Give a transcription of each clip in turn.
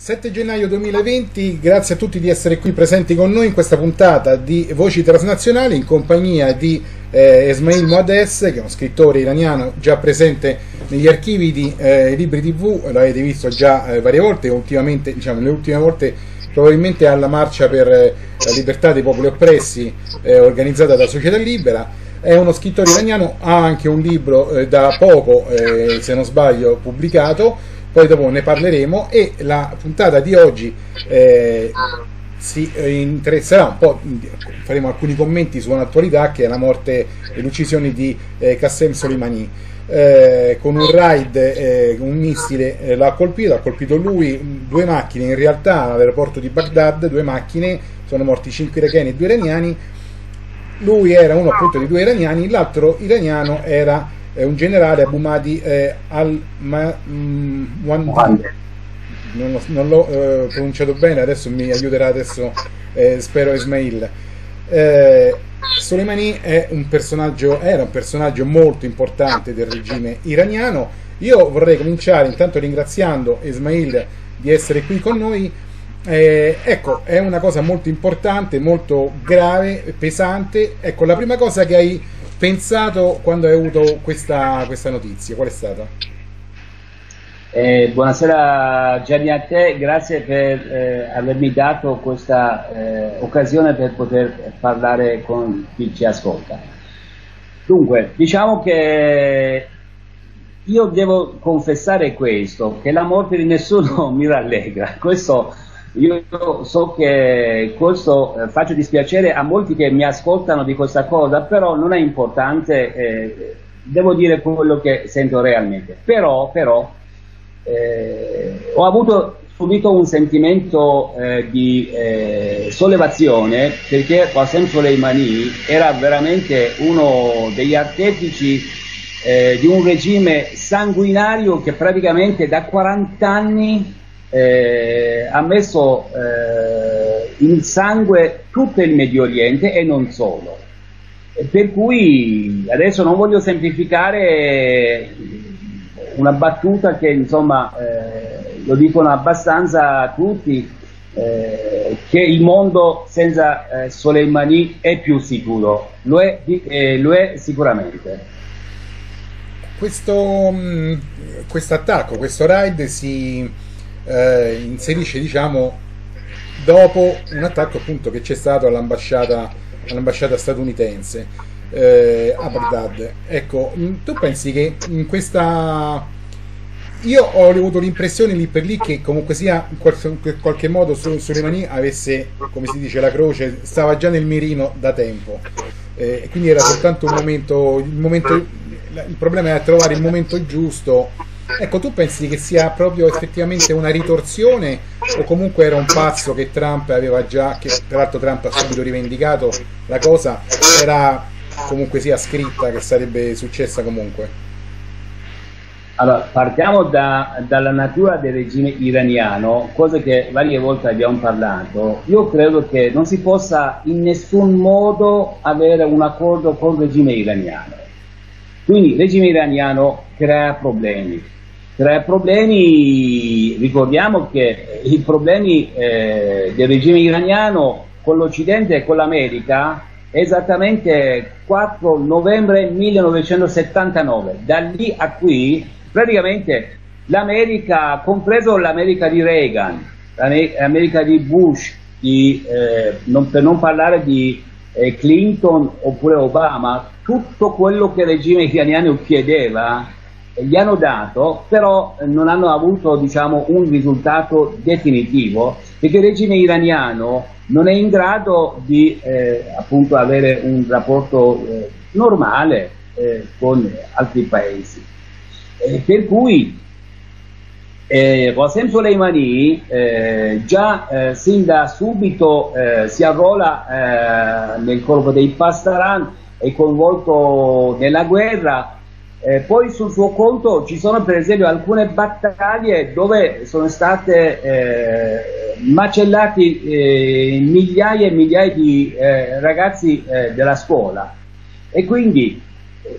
7 gennaio 2020, grazie a tutti di essere qui presenti con noi in questa puntata di Voci Transnazionali in compagnia di Esmail Mohades, che è uno scrittore iraniano già presente negli archivi di Libri TV, l'avete visto già varie volte, ultimamente, diciamo le ultime volte probabilmente alla Marcia per la Libertà dei Popoli Oppressi organizzata da Società Libera. È uno scrittore iraniano, ha anche un libro da poco, se non sbaglio, pubblicato. Poi dopo ne parleremo e la puntata di oggi si interesserà un po', faremo alcuni commenti su un'attualità che è la morte e l'uccisione di Qasem Soleimani. Con un raid, un missile l'ha colpito lui, due macchine in realtà all'aeroporto di Bagdad, due macchine, sono morti 5 iracheni e 2 iraniani, lui era uno appunto di 2 iraniani, l'altro iraniano era un generale Abu Mahdi al-Muhandis, non l'ho pronunciato bene, adesso mi aiuterà adesso spero Esmail. Soleimani era un personaggio molto importante del regime iraniano. Io vorrei cominciare intanto ringraziando Esmail di essere qui con noi. Ecco, è una cosa molto importante, molto grave, pesante. Ecco, la prima cosa che hai pensato quando hai avuto questa notizia, qual è stata? Buonasera Gianni a te, grazie per avermi dato questa occasione per poter parlare con chi ci ascolta. Dunque, diciamo che io devo confessare questo, che la morte di nessuno mi rallegra, questo io so che questo faccio dispiacere a molti che mi ascoltano di questa cosa, però non è importante, devo dire quello che sento realmente. Però ho avuto subito un sentimento di sollevazione, perché Qasem Soleimani era veramente uno degli artefici di un regime sanguinario che praticamente da 40 anni ha messo in sangue tutto il Medio Oriente e non solo, per cui adesso non voglio semplificare una battuta che insomma lo dicono abbastanza tutti, che il mondo senza Soleimani è più sicuro, lo è sicuramente. Questo attacco, questo raid si inserisce, diciamo, dopo un attacco appunto che c'è stato all'ambasciata statunitense a Baghdad. Ecco, tu pensi che in questa, io ho avuto l'impressione lì per lì che comunque sia in qualche modo Soleimani avesse, come si dice, la croce, stava già nel mirino da tempo, quindi era soltanto un momento, il problema era trovare il momento giusto. Ecco, tu pensi che sia proprio effettivamente una ritorsione o comunque era un passo che Trump aveva già, che tra l'altro Trump ha subito rivendicato la cosa, era comunque sia scritta che sarebbe successa comunque? Allora, partiamo dalla natura del regime iraniano, cosa che varie volte abbiamo parlato. Io credo che non si possa in nessun modo avere un accordo col regime iraniano. Quindi il regime iraniano crea problemi. Tra i problemi, ricordiamo che i problemi del regime iraniano con l'Occidente e con l'America è esattamente 4 novembre 1979. Da lì a qui, praticamente, l'America, compreso l'America di Reagan, l'America di Bush, per non parlare di Clinton oppure Obama, tutto quello che il regime iraniano chiedeva gli hanno dato, però non hanno avuto, diciamo, un risultato definitivo, perché il regime iraniano non è in grado di appunto avere un rapporto normale con altri paesi, per cui Qasem Soleimani già sin da subito si arruola nel corpo dei Pasdaran, è coinvolto nella guerra. Poi sul suo conto ci sono per esempio alcune battaglie dove sono state macellati migliaia e migliaia di ragazzi della scuola, e quindi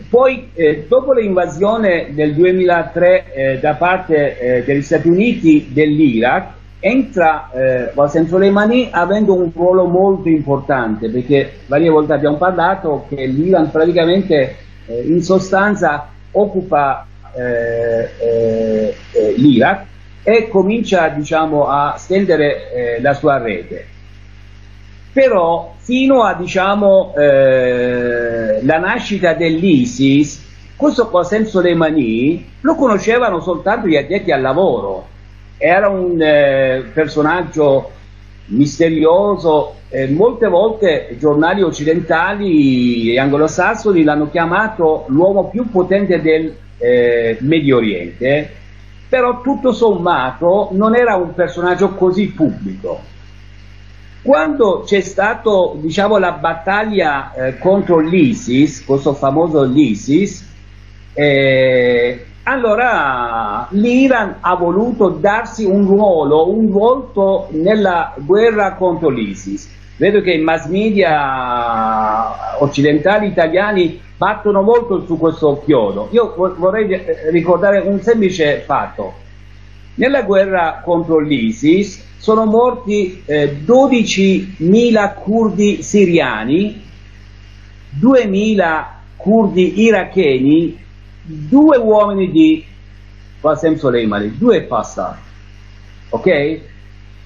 poi dopo l'invasione del 2003 da parte degli Stati Uniti dell'Iraq, entra Qasem Soleimani avendo un ruolo molto importante, perché varie volte abbiamo parlato che l'Iran praticamente in sostanza occupa l'Iraq e comincia, diciamo, a stendere la sua rete, però fino a, diciamo, la nascita dell'ISIS, questo Qasem Soleimani lo conoscevano soltanto gli addetti al lavoro. Era un personaggio misterioso, molte volte giornali occidentali e anglosassoni l'hanno chiamato l'uomo più potente del Medio Oriente, però tutto sommato non era un personaggio così pubblico. Quando c'è stata, diciamo, la battaglia contro l'ISIS, questo famoso l'ISIS, allora l'Iran ha voluto darsi un ruolo, un volto nella guerra contro l'ISIS. Vedo che i mass media occidentali italiani battono molto su questo chiodo. Io vorrei ricordare un semplice fatto. Nella guerra contro l'ISIS sono morti 12.000 curdi siriani, 2.000 curdi iracheni, 2 uomini di Qasem Soleimani, 2 passati, ok?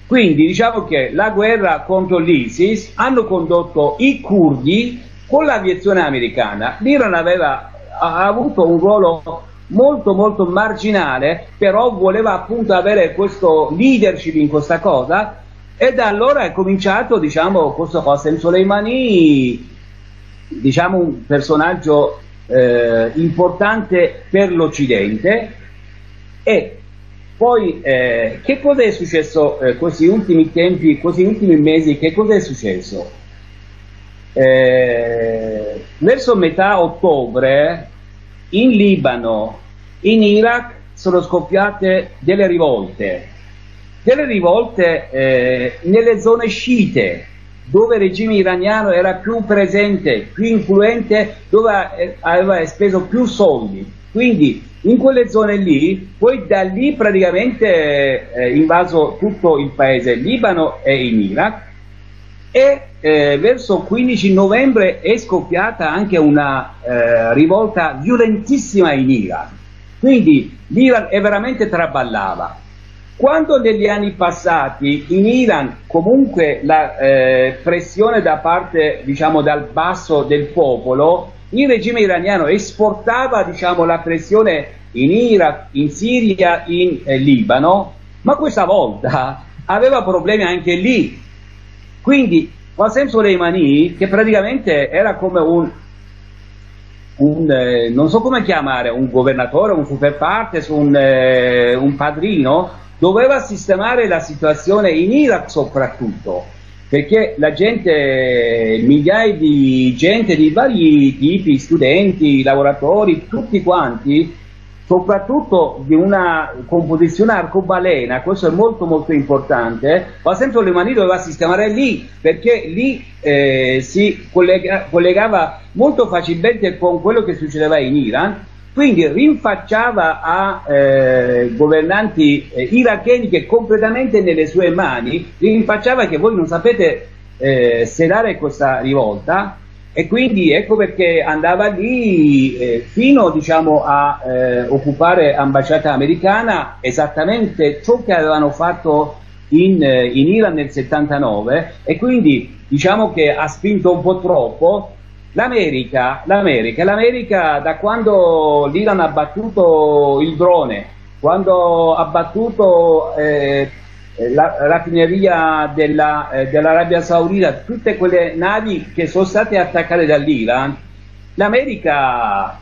Quindi diciamo che la guerra contro l'ISIS hanno condotto i curdi con l'aviazione americana. L'Iran ha avuto un ruolo molto marginale, però voleva appunto avere questo leadership in questa cosa, e da allora è cominciato, diciamo, questo Qasem Soleimani, diciamo un personaggio importante per l'Occidente. E poi che cosa è successo questi ultimi tempi, questi ultimi mesi? Che cosa è successo? Verso metà ottobre in Libano, in Iraq sono scoppiate delle rivolte nelle zone sciite, dove il regime iraniano era più presente, più influente, dove aveva speso più soldi. Quindi in quelle zone lì, poi da lì praticamente invaso tutto il paese, Libano e in Iraq, e verso 15 novembre è scoppiata anche una rivolta violentissima in Iraq. Quindi l'Iran è veramente traballava. Quando negli anni passati in Iran comunque la pressione da parte, diciamo, dal basso del popolo, il regime iraniano esportava, diciamo, la pressione in Iraq, in Siria, in Libano, ma questa volta aveva problemi anche lì. Quindi Qasem Soleimani, che praticamente era come un non so come chiamare, un governatore, un super partes, un padrino, doveva sistemare la situazione in Iraq soprattutto, perché la gente, migliaia di gente di vari tipi, studenti, lavoratori, tutti quanti, soprattutto di una composizione arcobalena, questo è molto importante, Qasem Soleimani doveva sistemare lì, perché lì si collegava molto facilmente con quello che succedeva in Iran. Quindi rinfacciava a governanti iracheni, che completamente nelle sue mani, rinfacciava che voi non sapete sedare questa rivolta, e quindi ecco perché andava lì fino, diciamo, a occupare l'ambasciata americana, esattamente ciò che avevano fatto in Iran nel 79, e quindi diciamo che ha spinto un po' troppo. L'America, da quando l'Iran ha battuto il drone, quando ha battuto la raffineria dell'Arabia Saudita, tutte quelle navi che sono state attaccate dall'Iran, l'America,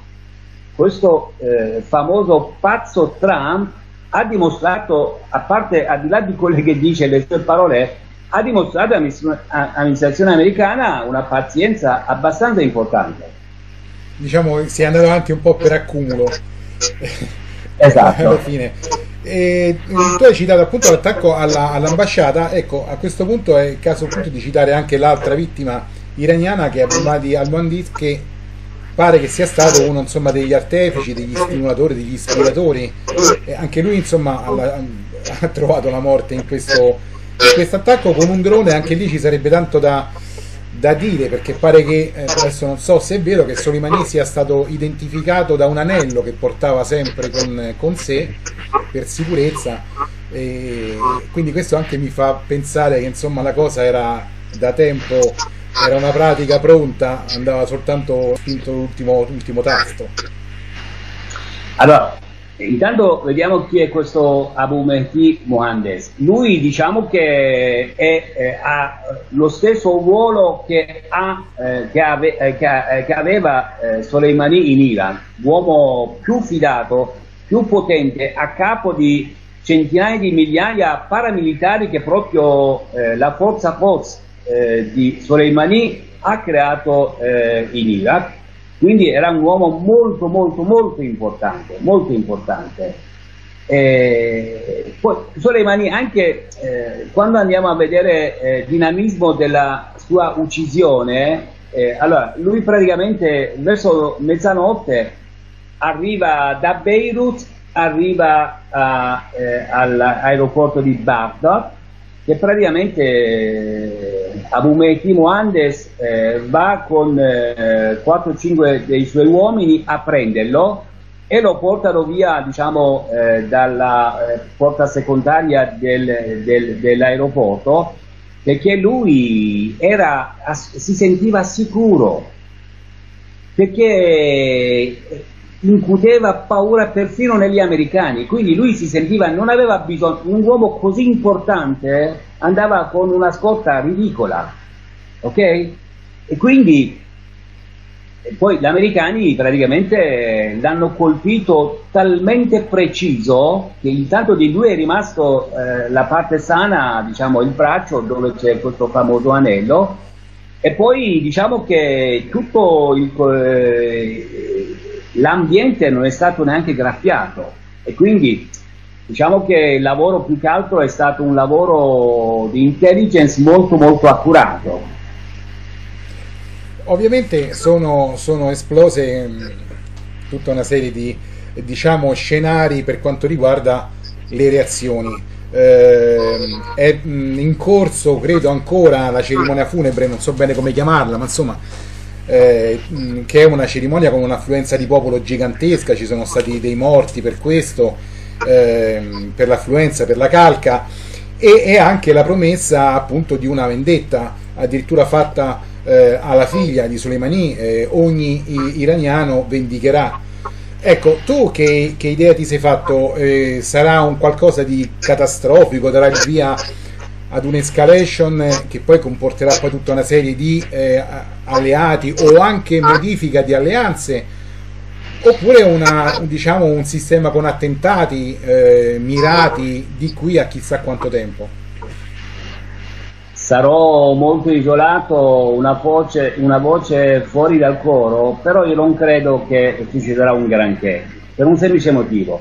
questo famoso pazzo Trump, ha dimostrato, a parte, al di là di quelle che dice, le sue parole, ha dimostrato all'amministrazione americana una pazienza abbastanza importante. Diciamo si è andato avanti un po' per accumulo. Esatto. Alla fine. E tu hai citato appunto l'attacco all'ambasciata, ecco, a questo punto è il caso appunto di citare anche l'altra vittima iraniana, che è Abu Mahdi al-Muhandis, che pare che sia stato uno, insomma, degli artefici, degli stimolatori, degli ispiratori, e anche lui, insomma, ha trovato la morte in questo attacco con un drone. Anche lì ci sarebbe tanto da dire, perché pare che, adesso non so se è vero, che Soleimani sia stato identificato da un anello che portava sempre con sé per sicurezza, e quindi questo anche mi fa pensare che, insomma, la cosa era da tempo, era una pratica pronta, andava soltanto spinto l'ultimo tasto. Allora, intanto vediamo chi è questo Abu Mahdi al-Muhandis. Lui, diciamo che ha lo stesso ruolo che aveva Soleimani in Iran, l'uomo più fidato, più potente, a capo di centinaia di migliaia paramilitari che proprio la forza di Soleimani ha creato in Iraq. Quindi era un uomo molto importante, Poi Soleimani, anche quando andiamo a vedere il dinamismo della sua uccisione, allora lui praticamente verso mezzanotte arriva da Beirut, arriva all'aeroporto di Bagdad, che praticamente Abu Mahdi al-Muhandis va con 4-5 dei suoi uomini a prenderlo e lo portano via, diciamo, dalla porta secondaria dell'aeroporto, perché lui si sentiva sicuro, perché incuteva paura perfino negli americani. Quindi lui si sentiva, non aveva bisogno, un uomo così importante andava con una scorta ridicola, ok? E quindi poi gli americani praticamente l'hanno colpito talmente preciso che intanto di lui è rimasto la parte sana, diciamo il braccio dove c'è questo famoso anello, e poi diciamo che tutto l'ambiente non è stato neanche graffiato, e quindi diciamo che il lavoro più che altro è stato un lavoro di intelligence molto accurato. Ovviamente sono esplose tutta una serie di, diciamo, scenari per quanto riguarda le reazioni. È in corso, credo ancora, la cerimonia funebre, non so bene come chiamarla, ma insomma, che è una cerimonia con un'affluenza di popolo gigantesca. Ci sono stati dei morti per questo, per l'affluenza, per la calca, e anche la promessa, appunto, di una vendetta addirittura fatta alla figlia di Soleimani: ogni iraniano vendicherà. Ecco, tu che idea ti sei fatto? Sarà un qualcosa di catastrofico, darà il via ad un'escalation che poi comporterà poi tutta una serie di alleati o anche modifica di alleanze, oppure diciamo, un sistema con attentati mirati di qui a chissà quanto tempo? Sarò molto isolato, una voce fuori dal coro, però io non credo che succederà un granché, per un semplice motivo.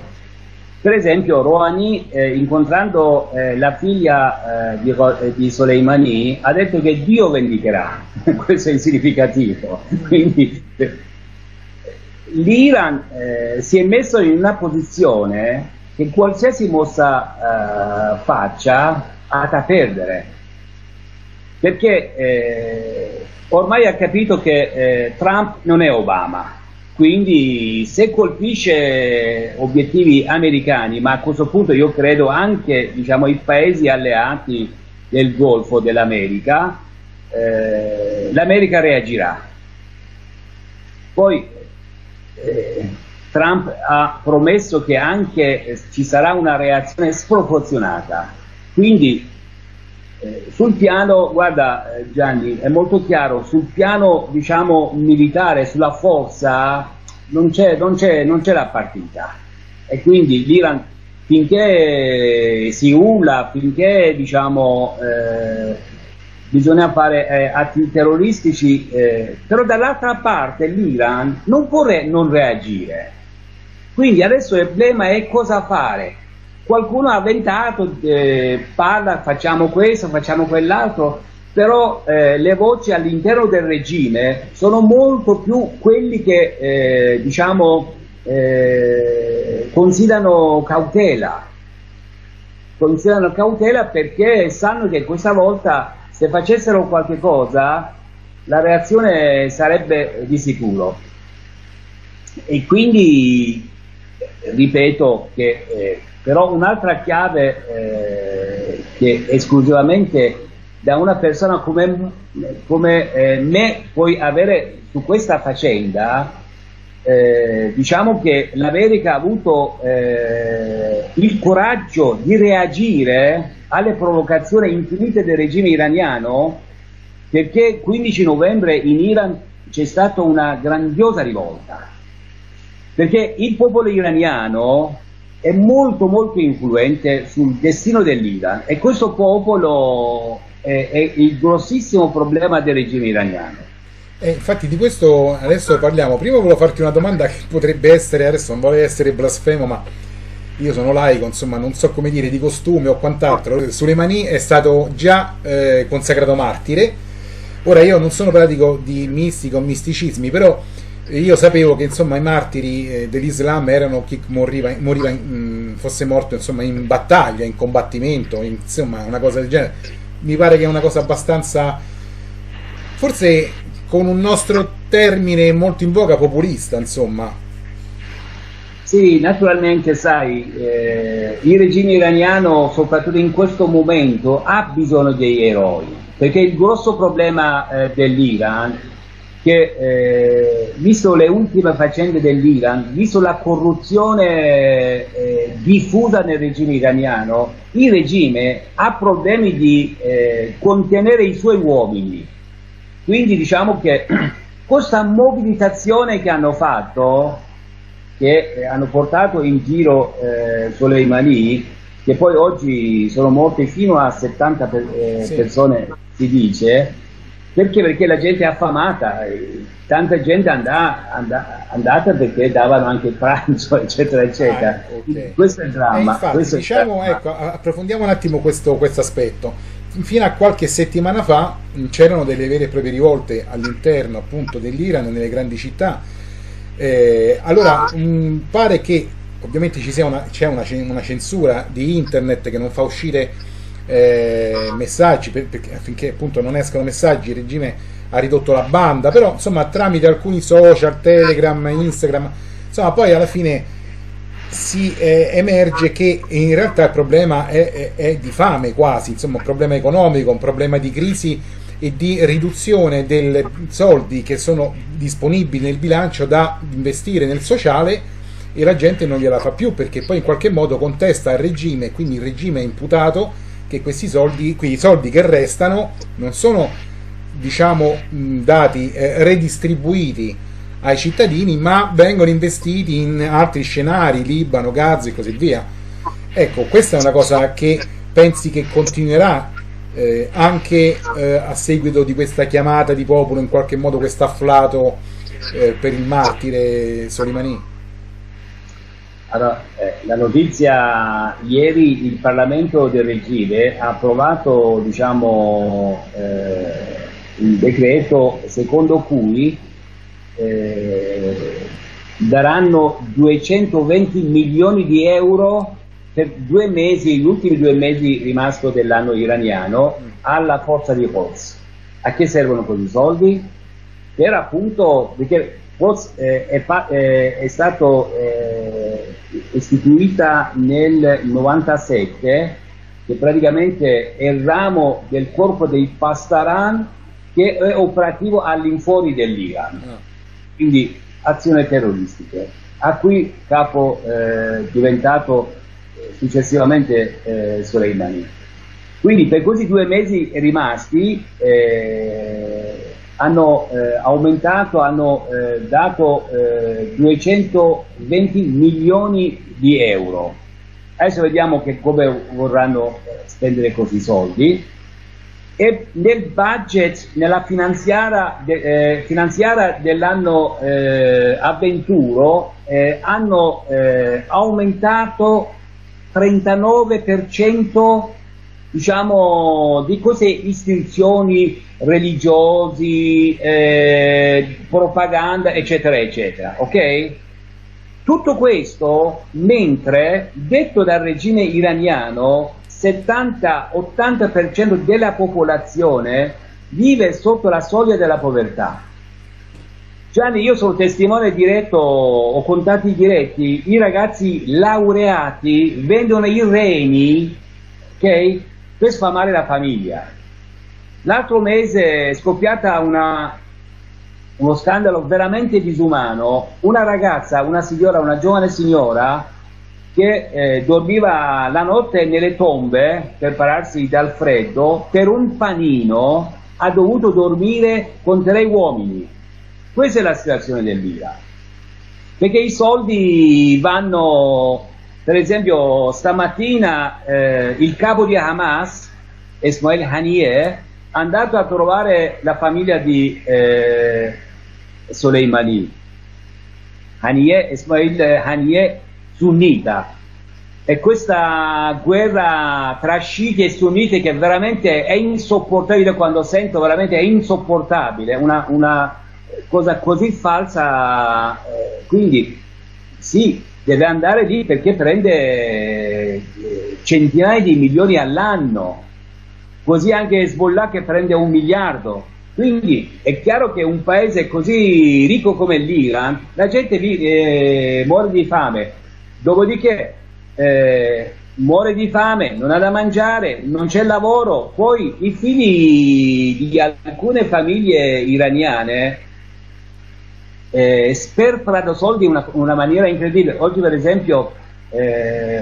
Per esempio Rouhani, incontrando la figlia di Soleimani, ha detto che Dio vendicherà. Questo è significativo. Quindi l'Iran si è messo in una posizione che qualsiasi mossa faccia ha da perdere, perché ormai ha capito che Trump non è Obama. Quindi se colpisce obiettivi americani, ma a questo punto io credo anche, diciamo, i paesi alleati del Golfo dell'America, l'America reagirà. Poi Trump ha promesso che anche ci sarà una reazione sproporzionata. Quindi sul piano, guarda Gianni, è molto chiaro, sul piano, diciamo, militare, sulla forza non c'è la partita, e quindi l'Iran, finché si urla, finché, diciamo, bisogna fare atti terroristici, però dall'altra parte l'Iran non può non reagire. Quindi adesso il problema è cosa fare. Qualcuno ha avventato, parla, facciamo questo, facciamo quell'altro, però le voci all'interno del regime sono molto più quelli che considerano cautela, perché sanno che questa volta se facessero qualche cosa la reazione sarebbe di sicuro, e quindi ripeto che però un'altra chiave che esclusivamente da una persona come me puoi avere su questa faccenda, diciamo che l'America ha avuto il coraggio di reagire alle provocazioni infinite del regime iraniano, perché il 15 novembre in Iran c'è stata una grandiosa rivolta, perché il popolo iraniano è molto molto influente sul destino dell'Iran, e questo popolo è il grossissimo problema del regime iraniano. E infatti di questo adesso parliamo. Prima volevo farti una domanda che potrebbe essere, adesso non vorrei essere blasfemo, ma io sono laico, insomma non so come dire, di costume o quant'altro. Soleimani è stato già consacrato martire. Ora io non sono pratico di mistico o misticismi, però io sapevo che insomma i martiri dell'Islam erano chi fosse morto insomma in battaglia, in combattimento, insomma una cosa del genere. Mi pare che è una cosa abbastanza, forse con un nostro termine molto in voga, populista, insomma. Sì, naturalmente, sai, il regime iraniano, soprattutto in questo momento, ha bisogno degli eroi, perché il grosso problema dell'Iran, che visto le ultime faccende dell'Iran, visto la corruzione diffusa nel regime iraniano, il regime ha problemi di contenere i suoi uomini. Quindi diciamo che questa mobilitazione che hanno fatto, che hanno portato in giro Soleimani, che poi oggi sono morte fino a 70 persone, si dice, perché la gente è affamata, tanta gente è andata perché davano anche il pranzo, eccetera, eccetera. Okay. Questo è il dramma. Infatti, questo diciamo, ecco, approfondiamo un attimo questo aspetto. Fino a qualche settimana fa c'erano delle vere e proprie rivolte all'interno appunto dell'Iran, nelle grandi città. Allora pare che ovviamente ci sia una censura di internet che non fa uscire messaggi, perché affinché appunto non escano messaggi, il regime ha ridotto la banda, però insomma tramite alcuni social, Telegram, Instagram, insomma poi alla fine si emerge che in realtà il problema è di fame, quasi, insomma un problema economico, un problema di crisi e di riduzione dei soldi che sono disponibili nel bilancio da investire nel sociale, e la gente non gliela fa più perché poi in qualche modo contesta il regime, quindi il regime è imputato che quei soldi che restano non sono, diciamo, dati redistribuiti ai cittadini, ma vengono investiti in altri scenari, Libano, Gaza e così via. Ecco, questa è una cosa che pensi che continuerà anche a seguito di questa chiamata di popolo, in qualche modo questo afflato per il martire Soleimani? Allora, la notizia ieri, il Parlamento del regime ha approvato, diciamo, il decreto secondo cui daranno 220 milioni di euro per 2 mesi, gli ultimi 2 mesi rimasto dell'anno iraniano, alla forza di Quds. A che servono questi soldi? Per appunto, perché Quds è stato istituita nel 97, che praticamente è il ramo del corpo dei Pastaran che è operativo all'infuori dell'Iran. Quindi azioni terroristiche, a cui capo diventato successivamente Soleimani. Quindi per questi 2 mesi rimasti hanno aumentato, hanno dato 220 milioni di euro. Adesso vediamo che come vorranno spendere questi soldi. E nel budget, nella finanziaria dell'anno avventuro, hanno aumentato 39% diciamo, di queste istinzioni religiosi, propaganda, eccetera, eccetera, ok? Tutto questo mentre, detto dal regime iraniano, 70-80% della popolazione vive sotto la soglia della povertà. Gianni, io sono testimone diretto, ho contatti diretti, i ragazzi laureati vendono i reni, ok? Per sfamare la famiglia. L'altro mese è scoppiata uno scandalo veramente disumano, una ragazza, una signora, una giovane signora che dormiva la notte nelle tombe per pararsi dal freddo, per un panino ha dovuto dormire con 3 uomini. Questa è la situazione dell'Iran, perché i soldi vanno. Per esempio stamattina il capo di Hamas, Ismail Haniyeh, è andato a trovare la famiglia di Soleimani. Ismail Haniyeh sunnita. E questa guerra tra sciiti e sunniti che veramente è insopportabile, quando sento veramente è insopportabile, una cosa così falsa, quindi sì. Deve andare lì perché prende centinaia di milioni all'anno, così anche Hezbollah che prende 1 miliardo. Quindi è chiaro che un paese così ricco come l'Iran, la gente muore di fame, dopodiché muore di fame, non ha da mangiare, non c'è lavoro. Poi i figli di alcune famiglie iraniane sperperano soldi in una maniera incredibile. Oggi per esempio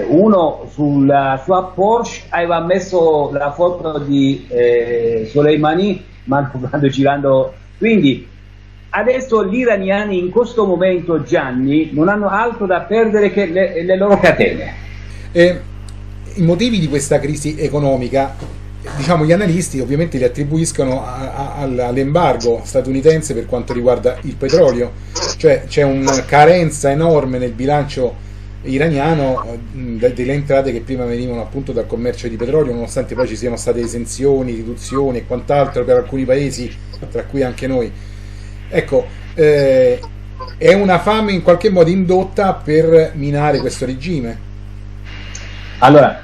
uno sulla sua Porsche aveva messo la foto di Soleimani, ma quando girando. Quindi adesso gli iraniani in questo momento, Gianni, non hanno altro da perdere che le loro catene. I motivi di questa crisi economica, diciamo, gli analisti ovviamente li attribuiscono all'embargo statunitense per quanto riguarda il petrolio, cioè c'è una carenza enorme nel bilancio iraniano delle entrate che prima venivano appunto dal commercio di petrolio, nonostante poi ci siano state esenzioni, riduzioni e quant'altro per alcuni paesi, tra cui anche noi. Ecco, è una fame in qualche modo indotta per minare questo regime. Allora,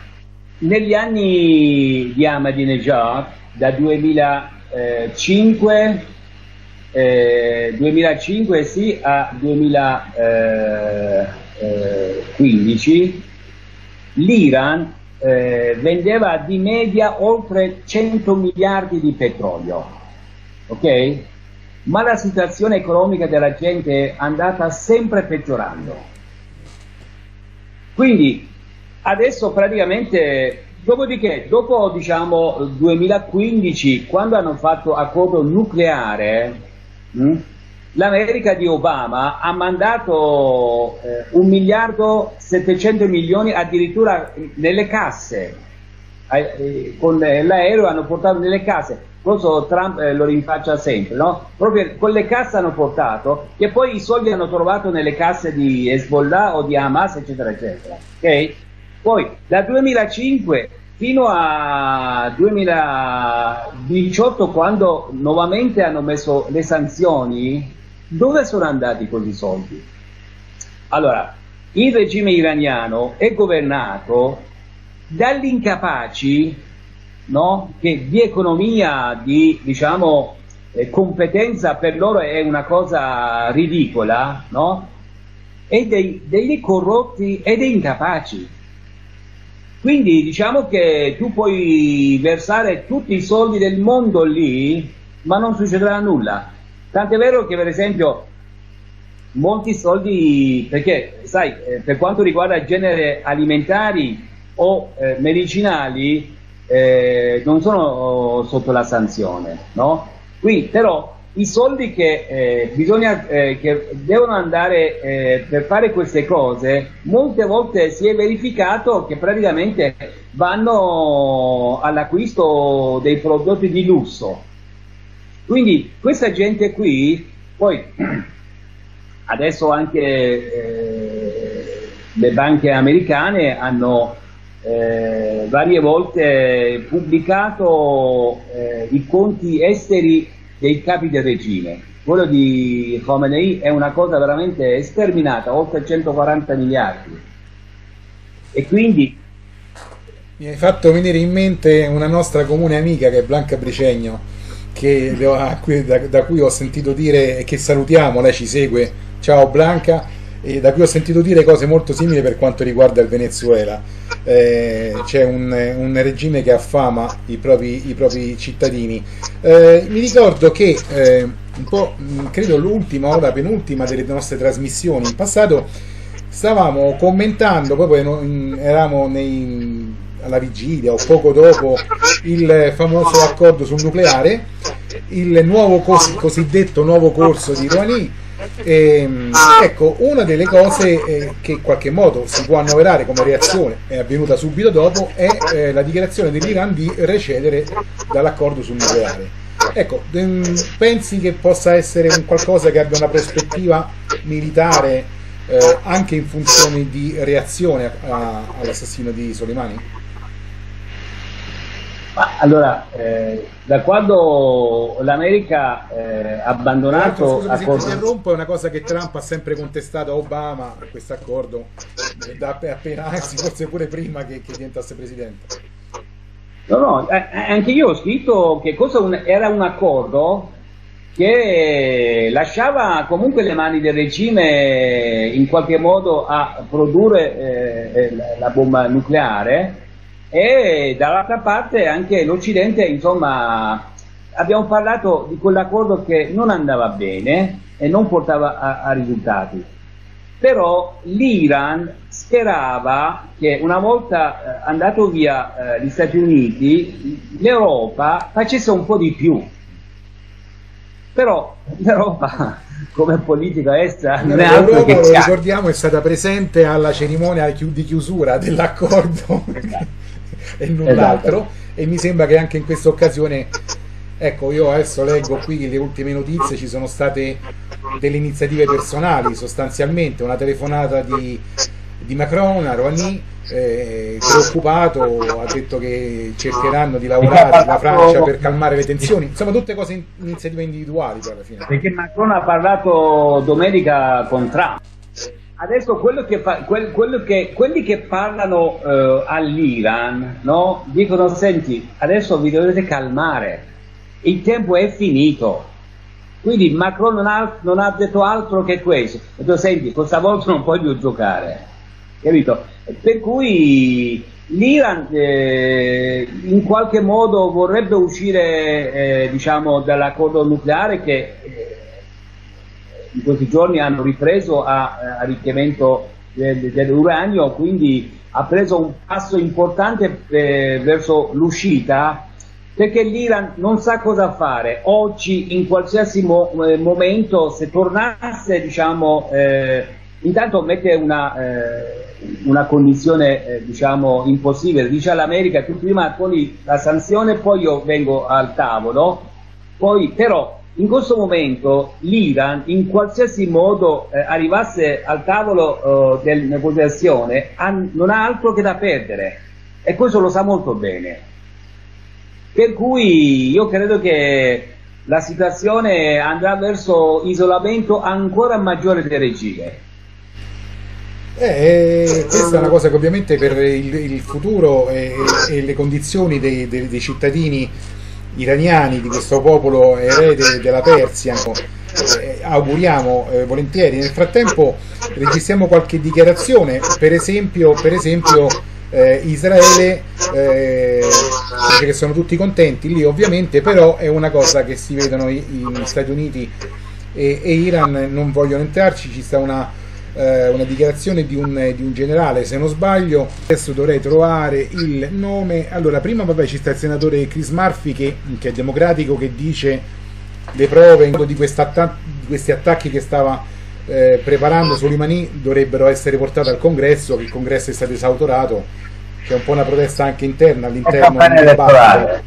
negli anni di Ahmadinejad, da 2005 sì, a 2015, l'Iran vendeva di media oltre 100 miliardi di petrolio, ok? Ma la situazione economica della gente è andata sempre peggiorando. Quindi adesso praticamente, dopodiché, dopo diciamo 2015, quando hanno fatto accordo nucleare, l'America di Obama ha mandato 1,7 miliardi addirittura nelle casse, con l'aereo hanno portato nelle casse, questo Trump lo rinfaccia sempre, no? Proprio con le casse hanno portato, che poi i soldi hanno trovato nelle casse di Hezbollah o di Hamas, eccetera, eccetera, ok? Poi da 2005 fino a 2018, quando nuovamente hanno messo le sanzioni, dove sono andati questi soldi? Allora, il regime iraniano è governato dagli incapaci, no? Che di economia, di diciamo, competenza per loro è una cosa ridicola, no? E degli corrotti e degli incapaci. Quindi diciamo che tu puoi versare tutti i soldi del mondo lì, ma non succederà nulla. Tant'è vero che per esempio molti soldi, perché sai, per quanto riguarda generi alimentari o medicinali, non sono sotto la sanzione, no? Quindi però i soldi che che devono andare per fare queste cose, molte volte si è verificato che praticamente vanno all'acquisto dei prodotti di lusso. Quindi questa gente qui, poi adesso anche le banche americane hanno varie volte pubblicato i conti esteri dei capi del regime. Quello di Khamenei è una cosa veramente sterminata, oltre 140 miliardi. E quindi... Mi hai fatto venire in mente una nostra comune amica che è Blanca Bricegno, che da cui ho sentito dire, che salutiamo, lei ci segue, ciao Blanca, e da cui ho sentito dire cose molto simili per quanto riguarda il Venezuela. C'è un regime che affama i propri cittadini. Mi ricordo che un po', credo l'ultima o la penultima delle nostre trasmissioni in passato, stavamo commentando, proprio eravamo nei... alla vigilia o poco dopo il famoso accordo sul nucleare, il nuovo cosiddetto nuovo corso di Rouhani. Ecco, una delle cose che in qualche modo si può annoverare come reazione, è avvenuta subito dopo, è la dichiarazione dell'Iran di recedere dall'accordo sul nucleare. Ecco, pensi che possa essere un qualcosa che abbia una prospettiva militare anche in funzione di reazione all'assassino di Soleimani? Allora, da quando l'America ha abbandonato... Scusa, se ti interrompo, è una cosa che Trump ha sempre contestato a Obama, questo accordo, da appena, anzi forse pure prima che diventasse presidente. No, no, anche io ho scritto che era un accordo che lasciava comunque le mani del regime in qualche modo a produrre la bomba nucleare. E dall'altra parte anche l'Occidente, insomma, abbiamo parlato di quell'accordo che non andava bene e non portava a risultati, però l'Iran sperava che una volta andato via gli Stati Uniti, l'Europa facesse un po' di più, però l'Europa come politica estera non è altro che... Lo ricordiamo, è stata presente alla cerimonia di chiusura dell'accordo e null'altro. Esatto. E mi sembra che anche in questa occasione, ecco, io adesso leggo qui che le ultime notizie, ci sono state delle iniziative personali, sostanzialmente una telefonata di Macron a Rouhani, preoccupato, ha detto che cercheranno di lavorare la Francia per calmare le tensioni, insomma tutte cose iniziative individuali alla fine. Perché Macron ha parlato domenica con Trump. Adesso quelli che parlano all'Iran, no? Dicono: senti, adesso vi dovete calmare, il tempo è finito. Quindi Macron non ha detto altro che questo. Ha detto: senti, questa volta non puoi più giocare, capito? Per cui l'Iran in qualche modo vorrebbe uscire diciamo dall'accordo nucleare che... in questi giorni hanno ripreso a richiamento dell'uranio, quindi ha preso un passo importante verso l'uscita, perché l'Iran non sa cosa fare. Oggi, in qualsiasi momento, se tornasse, diciamo, intanto mette una condizione diciamo impossibile, dice all'America: tu prima poni la sanzione, poi io vengo al tavolo, poi però... In questo momento l'Iran, in qualsiasi modo arrivasse al tavolo della negoziazione, non ha altro che da perdere, e questo lo sa molto bene. Per cui io credo che la situazione andrà verso isolamento ancora maggiore del regime. Questa è una cosa che ovviamente per il futuro e le condizioni dei cittadini iraniani, di questo popolo erede della Persia, auguriamo volentieri. Nel frattempo registriamo qualche dichiarazione, per esempio Israele dice che sono tutti contenti lì, ovviamente, però è una cosa che si vedono gli Stati Uniti e Iran non vogliono entrarci. Ci sta una dichiarazione di un generale, se non sbaglio, adesso dovrei trovare il nome. Allora, prima vabbè, ci sta il senatore Chris Murphy che è democratico, che dice le prove di questi attacchi che stava preparando Soleimani dovrebbero essere portate al congresso, che il congresso è stato esautorato, c'è un po' una protesta anche interna all'interno del dibattito.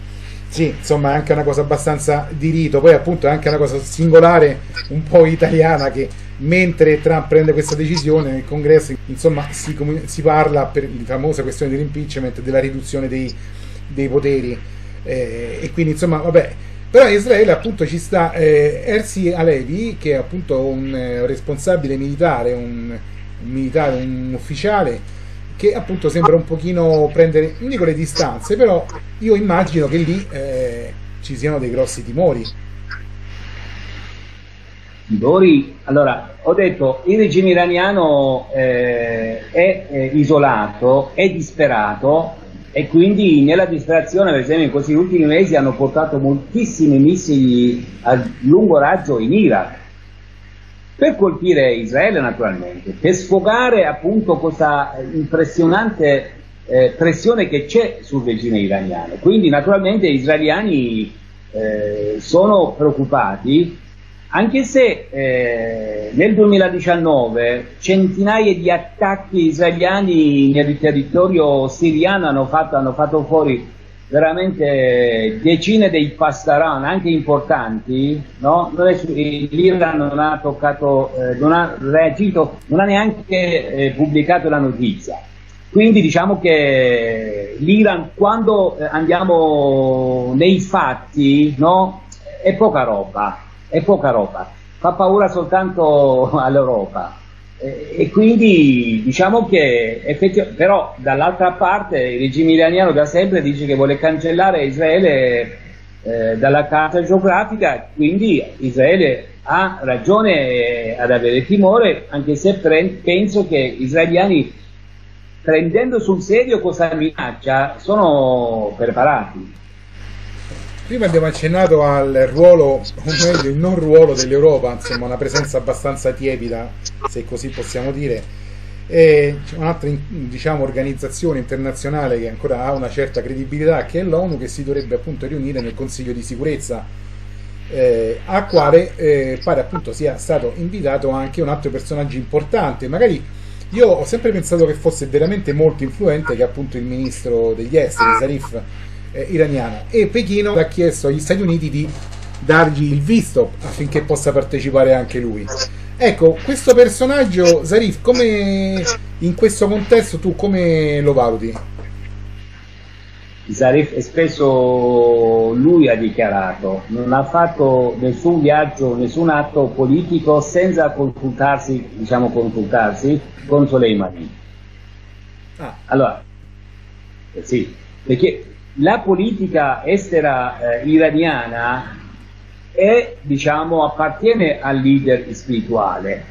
Sì, insomma è anche una cosa abbastanza di rito, poi appunto è anche una cosa singolare, un po' italiana, che mentre Trump prende questa decisione nel congresso, insomma, si parla per la famosa questione dell'impeachment, della riduzione dei poteri, e quindi insomma vabbè. Però in Israele appunto ci sta Herzi Halevi, che è appunto un responsabile militare, un ufficiale, che appunto sembra un pochino prendere, non dico le distanze, però io immagino che lì ci siano dei grossi timori. Timori? Allora, ho detto, il regime iraniano è isolato, è disperato, e quindi nella disperazione, per esempio, in questi ultimi mesi hanno portato moltissimi missili a lungo raggio in Iraq, per colpire Israele naturalmente, per sfogare appunto questa impressionante pressione che c'è sul regime iraniano. Quindi naturalmente gli israeliani sono preoccupati, anche se nel 2019 centinaia di attacchi israeliani nel territorio siriano hanno fatto fuori veramente decine dei pastaran, anche importanti, no? L'Iran non ha reagito, non ha neanche pubblicato la notizia. Quindi diciamo che l'Iran, quando andiamo nei fatti, no? È poca roba, fa paura soltanto all'Europa. E quindi diciamo che però dall'altra parte il regime iraniano da sempre dice che vuole cancellare Israele dalla carta geografica, quindi Israele ha ragione ad avere timore, anche se penso che gli israeliani, prendendo sul serio questa minaccia, sono preparati. Prima abbiamo accennato al ruolo, o meglio il non ruolo dell'Europa, insomma una presenza abbastanza tiepida, se così possiamo dire. C'è un'altra, diciamo, organizzazione internazionale che ancora ha una certa credibilità, che è l'ONU, che si dovrebbe appunto riunire nel Consiglio di Sicurezza, a quale pare appunto sia stato invitato anche un altro personaggio importante. Magari io ho sempre pensato che fosse veramente molto influente, che è appunto il ministro degli esteri, Zarif, iraniano, e Pechino ha chiesto agli Stati Uniti di dargli il visto affinché possa partecipare anche lui. Ecco, questo personaggio Zarif, come in questo contesto tu come lo valuti? Zarif è spesso, lui ha dichiarato, non ha fatto nessun viaggio, nessun atto politico senza consultarsi con Soleimani. Allora sì, perché la politica estera iraniana è, diciamo, appartiene al leader spirituale,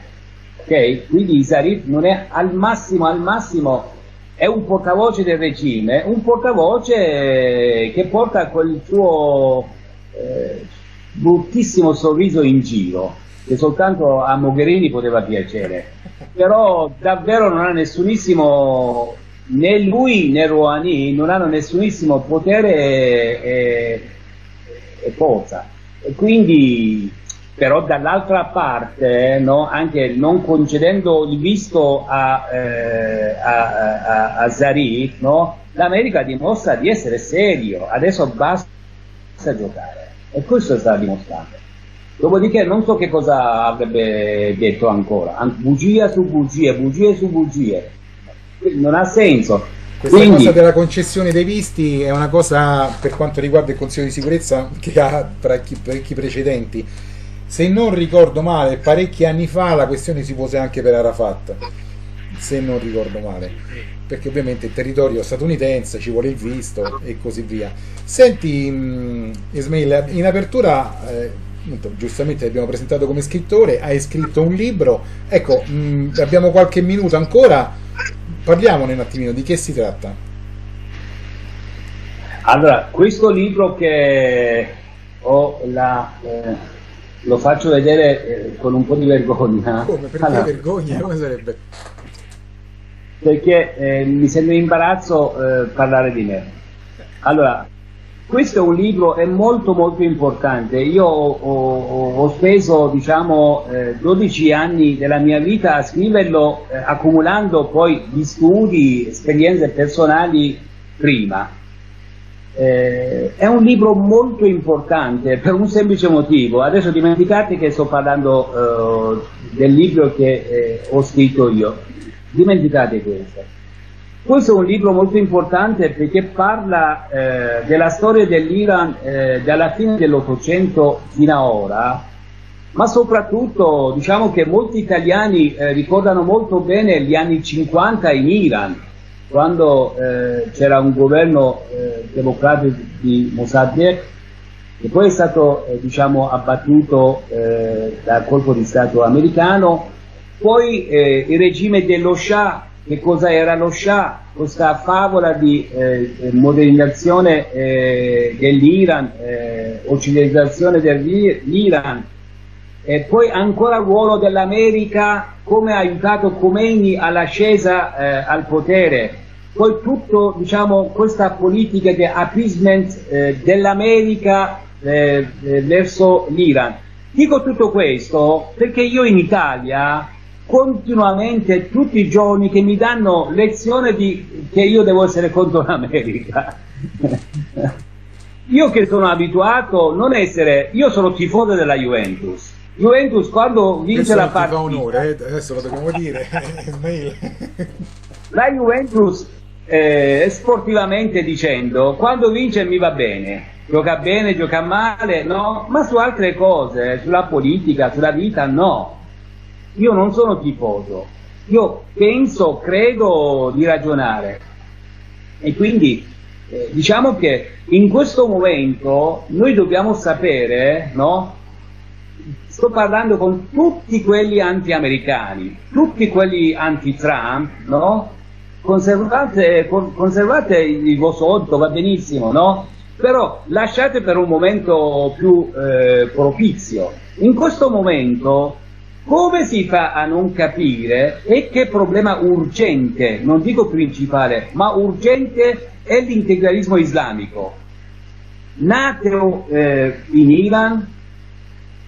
ok? Quindi Zarif non è al massimo è un portavoce del regime, un portavoce che porta quel suo bruttissimo sorriso in giro, che soltanto a Mogherini poteva piacere, però davvero non ha nessunissimo, né lui né Rouhani non hanno nessunissimo potere e forza. E quindi, però dall'altra parte, no, anche non concedendo il visto a Zarif, no, l'America dimostra di essere serio, adesso basta giocare, e questo sta dimostrando. Dopodiché non so che cosa avrebbe detto ancora, bugie su bugie. Non ha senso. Questa cosa della concessione dei visti è una cosa, per quanto riguarda il Consiglio di Sicurezza, che ha parecchi precedenti. Se non ricordo male, parecchi anni fa la questione si pose anche per Arafat, se non ricordo male, perché ovviamente il territorio statunitense ci vuole il visto e così via. Senti Esmail, in apertura giustamente l'abbiamo presentato come scrittore, hai scritto un libro, ecco, abbiamo qualche minuto ancora, parliamone un attimino, di che si tratta? Allora, questo libro che lo faccio vedere con un po' di vergogna. Come? Perché vergogna? Come sarebbe? Perché mi sembra imbarazzo parlare di me. Allora, questo è un libro, è molto molto importante. Io ho speso, diciamo, 12 anni della mia vita a scriverlo, accumulando poi gli studi, esperienze personali prima. È un libro molto importante per un semplice motivo. Adesso dimenticate che sto parlando del libro che ho scritto io, dimenticate questo. Questo è un libro molto importante perché parla della storia dell'Iran dalla fine dell'Ottocento fino ad ora, ma soprattutto diciamo che molti italiani ricordano molto bene gli anni 50 in Iran, quando c'era un governo democratico di Mossadegh, che poi è stato diciamo abbattuto dal colpo di Stato americano. Poi il regime dello Shah. Che cosa era lo Shah? Questa favola di modernizzazione dell'Iran, occidentalizzazione dell'Iran, e poi ancora il ruolo dell'America, come ha aiutato Khomeini all'ascesa al potere. Poi tutto, diciamo, questa politica di appeasement dell'America verso l'Iran. Dico tutto questo perché io in Italia continuamente, tutti i giorni, che mi danno lezione di che io devo essere contro l'America. Io che sono abituato non essere, io sono tifoso della Juventus. Juventus quando vince la partita, onore, adesso lo dobbiamo dire. La Juventus sportivamente dicendo, quando vince mi va bene, gioca bene, gioca male, no, ma su altre cose, sulla politica, sulla vita, no. Io non sono tifoso, io penso, credo di ragionare, e quindi diciamo che in questo momento noi dobbiamo sapere, no? Sto parlando con tutti quelli anti-americani, tutti quelli anti-Trump, no? Conservate il vostro odio, va benissimo, no? Però lasciate per un momento più propizio. In questo momento come si fa a non capire e che problema urgente, non dico principale, ma urgente è l'integralismo islamico, nato in Iran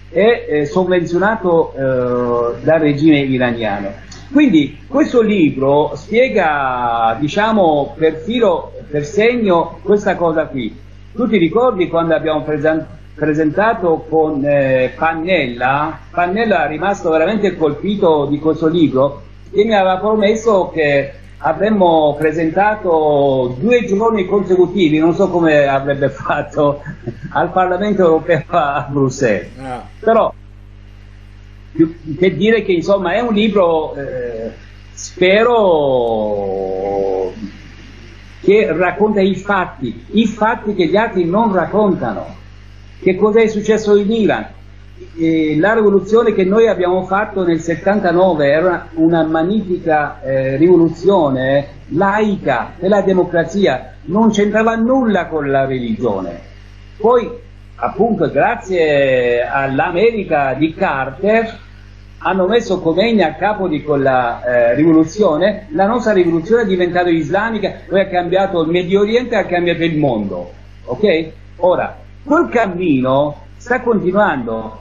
e sovvenzionato dal regime iraniano. Quindi questo libro spiega, diciamo, per filo, per segno questa cosa qui. Tu ti ricordi quando abbiamo presentato con Pannella è rimasto veramente colpito di questo libro, e mi aveva promesso che avremmo presentato 2 giorni consecutivi, non so come avrebbe fatto, al Parlamento europeo a Bruxelles. Però che dire che insomma è un libro spero che racconta i fatti che gli altri non raccontano. Che cosa è successo in Iran? La rivoluzione che noi abbiamo fatto nel 79 era una magnifica rivoluzione laica della democrazia, non c'entrava nulla con la religione. Poi, appunto, grazie all'America di Carter, hanno messo Khomeini a capo di quella rivoluzione, la nostra rivoluzione è diventata islamica, poi ha cambiato il Medio Oriente, ha cambiato il mondo. Ok? Ora, quel cammino sta continuando.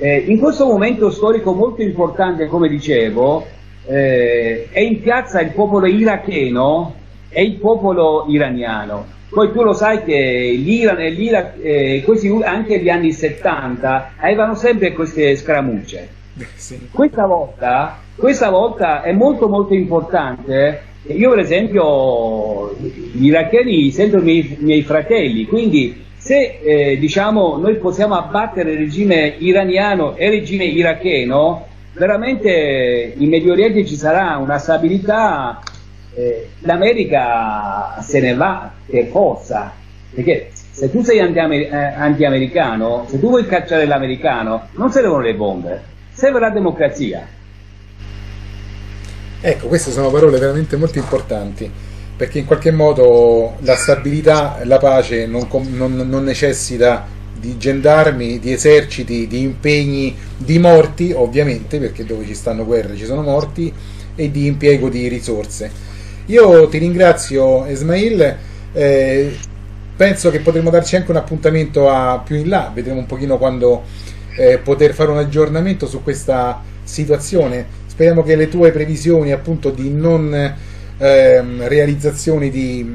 In questo momento storico molto importante, come dicevo, è in piazza il popolo iracheno e il popolo iraniano. Poi tu lo sai che l'Iran e l'Iraq, anche gli anni 70, avevano sempre queste scaramucce. Sì. Questa volta è molto molto importante. Io per esempio gli iracheni sento i miei fratelli, quindi se diciamo noi possiamo abbattere il regime iraniano e il regime iracheno, veramente in Medio Oriente ci sarà una stabilità, l'America se ne va per forza, perché se tu sei anti-americano, se tu vuoi cacciare l'americano, non servono le bombe, serve la democrazia. Ecco, queste sono parole veramente molto importanti, perché in qualche modo la stabilità, la pace non necessita di gendarmi, di eserciti, di impegni, di morti, ovviamente, perché dove ci stanno guerre ci sono morti, e di impiego di risorse. Io ti ringrazio, Esmail, penso che potremo darci anche un appuntamento più in là, vedremo un pochino quando poter fare un aggiornamento su questa situazione. Speriamo che le tue previsioni, appunto, di non realizzazioni di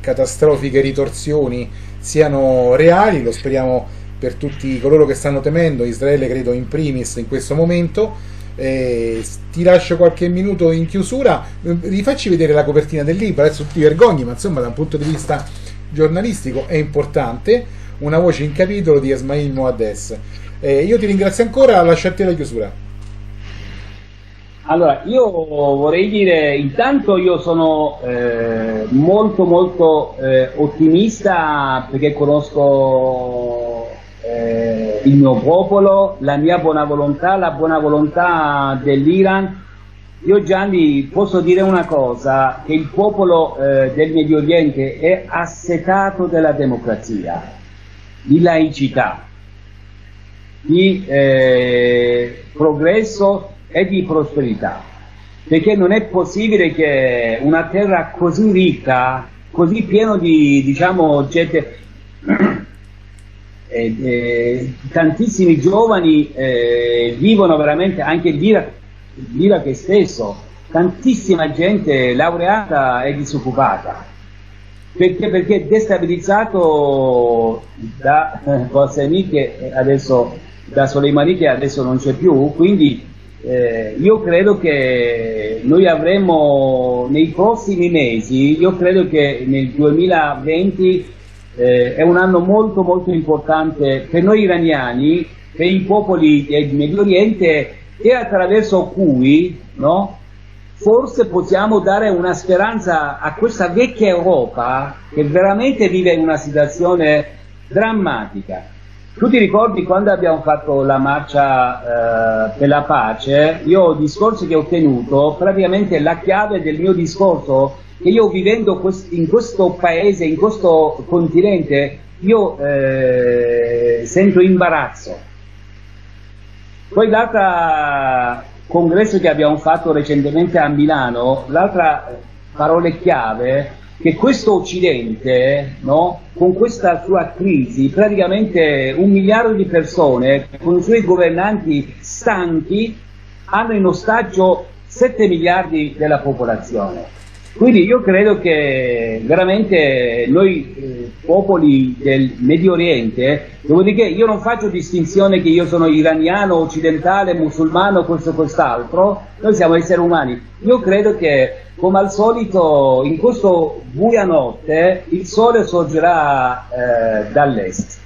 catastrofiche ritorsioni siano reali, lo speriamo per tutti coloro che stanno temendo, Israele credo in primis in questo momento. Ti lascio qualche minuto in chiusura, rifacci vedere la copertina del libro, adesso ti vergogni, ma insomma da un punto di vista giornalistico è importante, Una voce in capitolo di Esmail Mohades. Io ti ringrazio ancora, lascio a te la chiusura. Allora, io vorrei dire intanto io sono molto ottimista, perché conosco il mio popolo, la mia buona volontà, la buona volontà dell'Iran. Io, Gianni, posso dire una cosa, che il popolo del Medio Oriente è assetato della democrazia, di laicità, di progresso e di prosperità, perché non è possibile che una terra così ricca, così piena di, diciamo, gente tantissimi giovani vivono veramente, anche l'Iraq stesso, tantissima gente laureata e disoccupata, perché è destabilizzato da Qasem, che adesso, da Soleimani, che adesso non c'è più, quindi io credo che noi avremo nei prossimi mesi, io credo che nel 2020 è un anno molto importante per noi iraniani, per i popoli del Medio Oriente, e attraverso cui, no, forse possiamo dare una speranza a questa vecchia Europa che veramente vive in una situazione drammatica. Tu ti ricordi quando abbiamo fatto la marcia per la pace? Io, il discorso che ho tenuto, praticamente la chiave del mio discorso, che io vivendo in questo paese, in questo continente, io sento imbarazzo. Poi l'altro congresso che abbiamo fatto recentemente a Milano, l'altra parola chiave, che questo Occidente, no, con questa sua crisi, praticamente 1 miliardo di persone, con i suoi governanti stanchi, hanno in ostaggio 7 miliardi della popolazione. Quindi io credo che veramente noi popoli del Medio Oriente, dopodiché io non faccio distinzione che io sono iraniano, occidentale, musulmano, questo o quest'altro, noi siamo esseri umani. Io credo che, come al solito, in questo buia notte il sole sorgerà dall'est.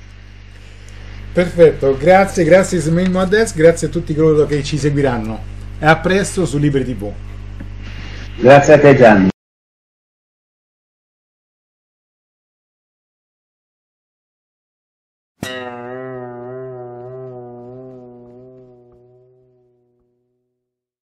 Perfetto, grazie Esmail Mohades, grazie a tutti coloro che ci seguiranno. E a presto su Libri TV. Grazie a te, Gianni.